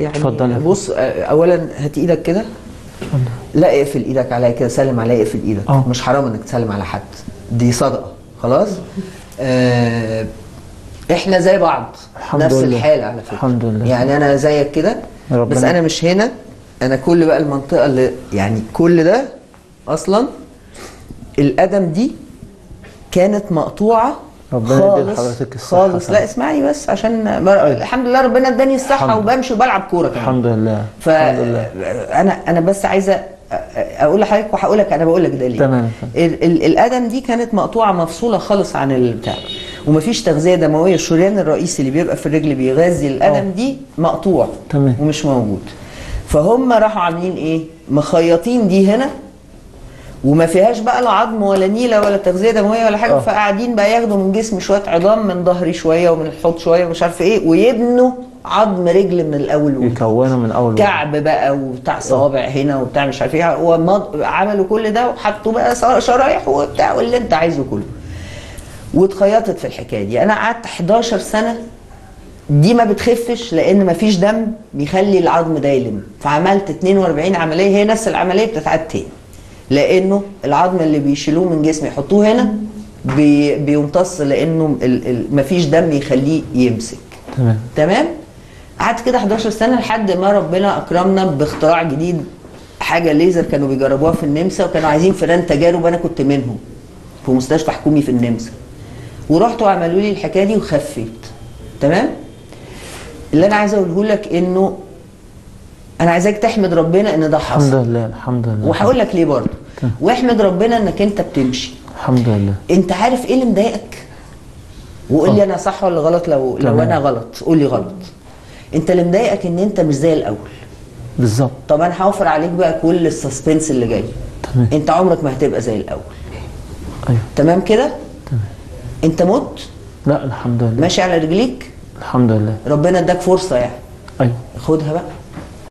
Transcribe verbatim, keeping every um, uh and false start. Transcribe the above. يعني اتفضل. بص اولا هات ايدك كده، لا اقفل ايدك عليا كده، سلم عليا، اقفل ايدك. أوه. مش حرام انك تسلم على حد، دي صدقه. خلاص آه، احنا زي بعض، نفس لله. الحاله على فكره، الحمد لله. يعني انا زيك كده، بس انا مش هنا، انا كل بقى المنطقه اللي يعني كل ده اصلا القدم دي كانت مقطوعه خالص خالص. لا اسمعني بس، عشان الحمد لله ربنا اداني الصحه وبمشي وبلعب كوره كمان الحمد لله. فانا انا بس عايزه اقول لحضرتك وهقول لك انا بقول لك ده ليه. تمام. القدم دي كانت مقطوعه مفصوله خالص عن البتاع، ومفيش تغذيه دمويه، الشريان الرئيسي اللي بيبقى في الرجل بيغذي القدم دي مقطوع. تمام. ومش موجود. فهم راحوا عاملين ايه؟ مخيطين دي هنا وما فيهاش بقى لا عظم ولا نيله ولا تغذيه دمويه ولا حاجه. أوه. فقاعدين بقى ياخدوا من جسمي شويه عظام، من ظهري شويه ومن الحوض شويه ومش عارف ايه، ويبنوا عظم رجل من الاول وجديد، يكونوا من اول كعب بقى وبتاع صوابع هنا وبتاع مش عارف ايه، ومض... عملوا كل ده وحطوا بقى شرايح وبتاع واللي انت عايزه كله، واتخيطت في الحكايه دي. انا قعدت احداشر سنه دي ما بتخفش، لان ما فيش دم بيخلي العظم ده يلم. فعملت اتنين واربعين عمليه، هي نفس العمليه بتتعاد تاني، لانه العظم اللي بيشيلوه من جسمي يحطوه هنا بي بيمتص، لانه مفيش دم يخليه يمسك. تمام تمام. قعدت كده احداشر سنه لحد ما ربنا اكرمنا باختراع جديد، حاجه ليزر كانوا بيجربوها في النمسا، وكانوا عايزين فئران تجارب، انا كنت منهم في مستشفى حكومي في النمسا، ورحت وعملوا لي الحكايه دي وخفيت. تمام. اللي انا عايز اقوله لك انه انا عايزاك تحمد ربنا ان ده حصل. الحمد لله الحمد لله. وهقول لك ليه برضه. واحمد ربنا انك انت بتمشي. الحمد لله. انت عارف ايه اللي مضايقك؟ وقول لي انا صح ولا غلط، لو طبعا. لو انا غلط قول لي غلط. انت اللي مضايقك ان انت مش زي الاول. بالظبط. طب انا هوفر عليك بقى كل السسبنس اللي جاي. تمام. انت عمرك ما هتبقى زي الاول. ايوه. تمام كده؟ تمام. انت مت؟ لا الحمد لله. ماشي على رجليك؟ الحمد لله. ربنا اداك فرصه يعني. ايوه. خدها بقى.